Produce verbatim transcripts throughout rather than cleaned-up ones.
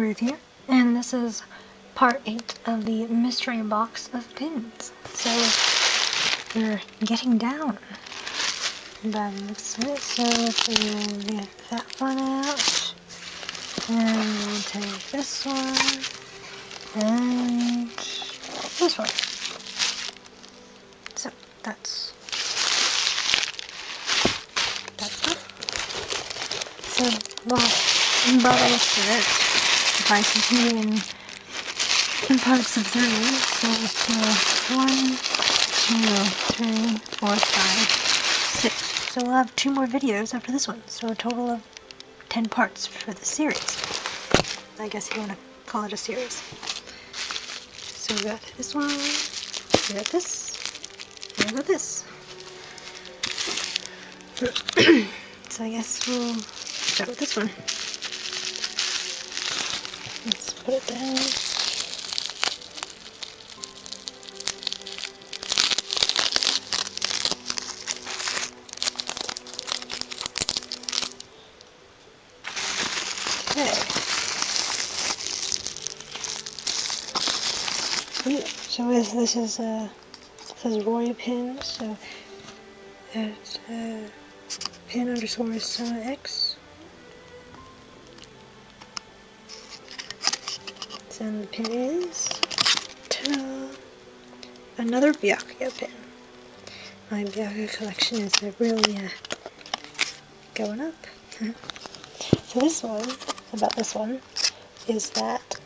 review, and this is part eight of the mystery box of pins. So we're getting down by the looks of it, so we'll get that one out, and we'll take this one, and this one. So that's that's it. So, well, by the looks of it, the price is new in, in parts of three, so we'll one, two, three, four, five. So we'll have two more videos after this one, so a total of ten parts for the series. I guess you want to call it a series. So we got this one, we got this, and we got this. So I guess we'll start with this one. Let's put it down. Okay. So this, this is uh, says Roy pin, so it's uh, pin underscore samax. So the pin is ta-da, another Byakuya pin. My Byakuya collection is uh, really uh, going up. So this one. About this one is that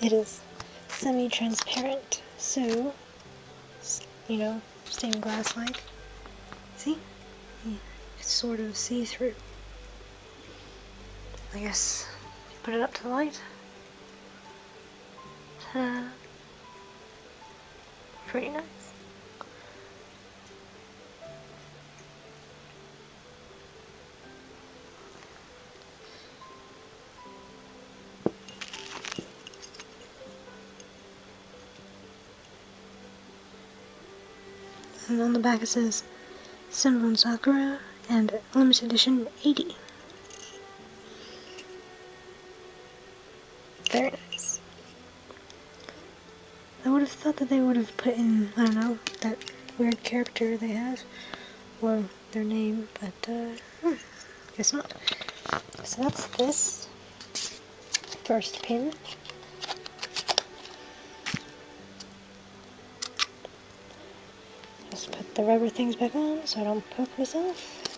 it is semi-transparent, so you know, stained glass like. See? Yeah. It's sort of see-through. I guess put it up to the light. Ta-da. Pretty nice. And on the back it says Simon Sakura and limited edition eighty. Very nice. I would have thought that they would have put in, I don't know, that weird character they have, or their name, but uh, hmm, guess not. So that's this first pin. Just put the rubber things back on so I don't poke myself.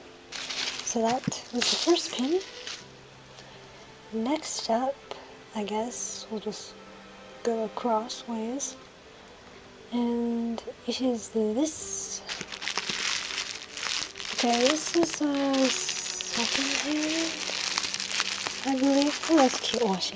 So that was the first pin. Next up, I guess we'll just go across ways, and it is this. Okay, this is a second hand, I believe. Oh, that's cute. Oh, she.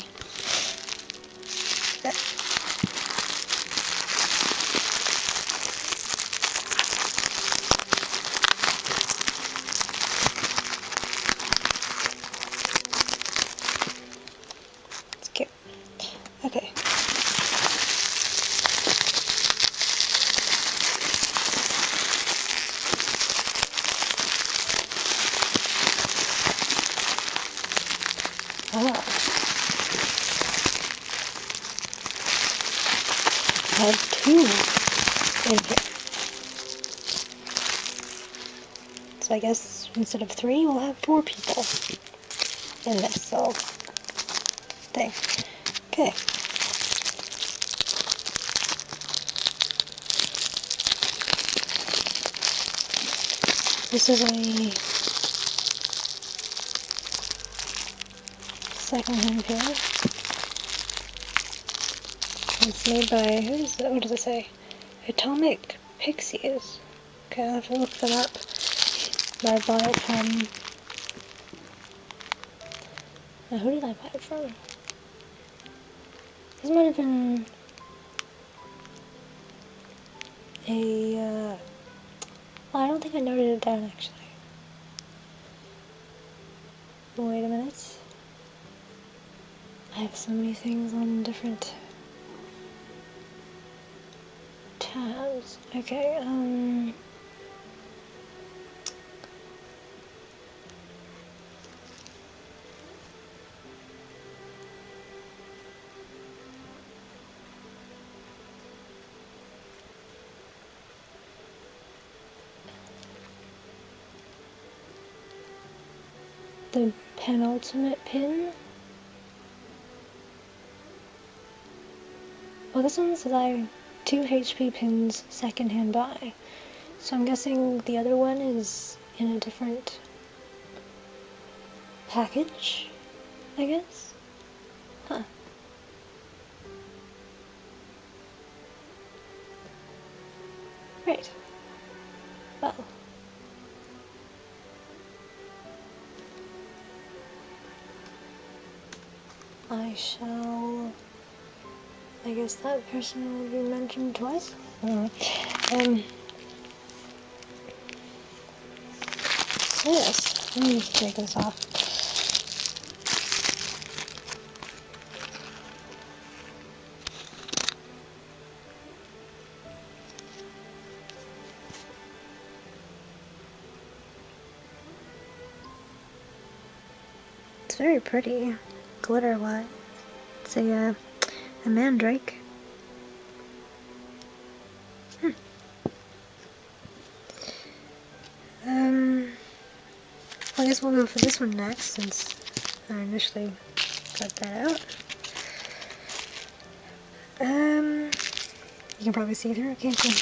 Okay. Oh. I have two in here. So I guess instead of three, we'll have four people in this little thing. Okay. This is a second-hand pin. It's made by, who is that? What does it say? Atomic Pixies. Okay, I'll have to look them up. But I bought it from. Now, who did I buy it from? This might have been a. Uh, Well, I don't think I noted it down, actually. Wait a minute. I have so many things on different tabs. Okay, um... the penultimate pin. Well, this one says I have two H P pins secondhand buy, so I'm guessing the other one is in a different package, I guess? Huh. Right. Well. I shall... I guess that person will be mentioned twice? Mm-hmm. Um... Yes, let me just take this off. It's very pretty, glitter-wise. It's a, uh, a mandrake. Hmm. Um, I guess we'll go for this one next, since I initially cut that out. Um, you can probably see through it, can't you?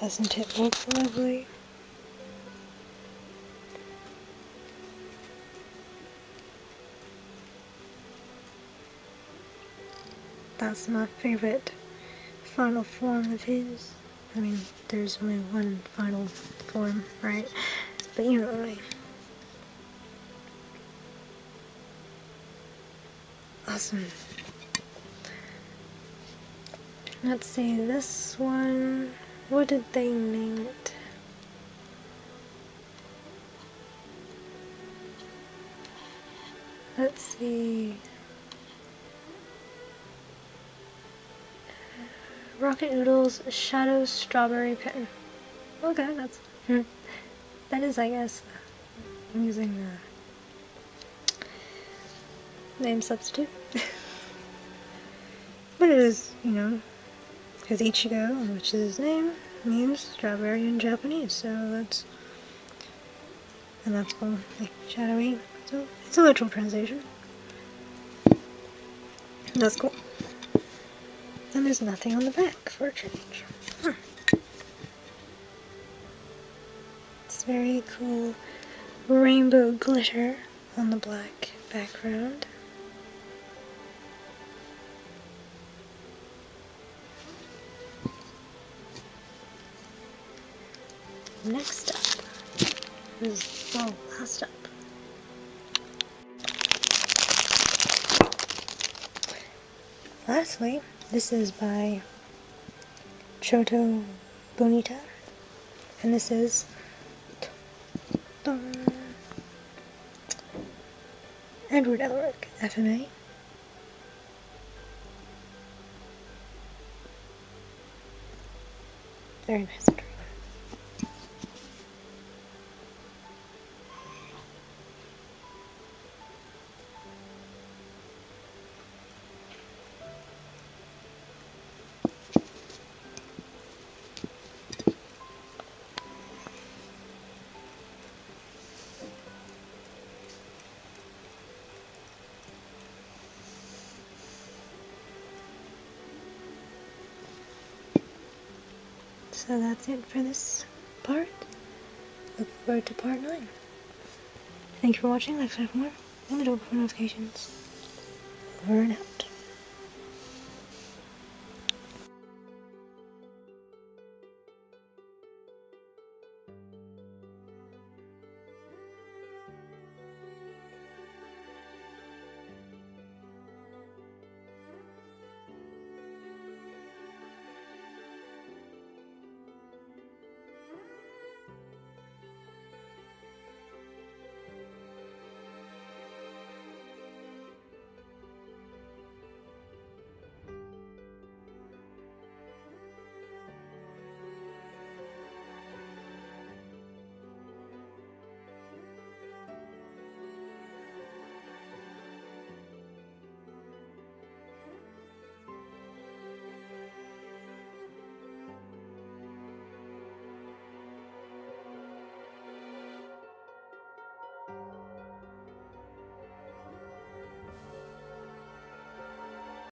Doesn't it look lovely? That's my favorite final form of his. I mean, there's only one final form, right? But you know what I mean. Awesome. Let's see, this one... What did they name it? Let's see... Rocket Noodles Shadow Strawberry Pin. Okay, that's... That is, I guess, I'm using the name substitute. But it is, you know... Because Ichigo, which is his name, means strawberry in Japanese, so that's... And that's all, like, shadowy, so it's a literal translation. That's cool. And there's nothing on the back, for a change. Huh. It's very cool rainbow glitter on the black background. Next up is, well, last up. Lastly, this is by Chotto Bonita, and this is Edward Elric, F M A. Very nice. So that's it for this part. Look forward to part nine. Thank you for watching. Like, subscribe for more, and the bell for notifications. Over and out.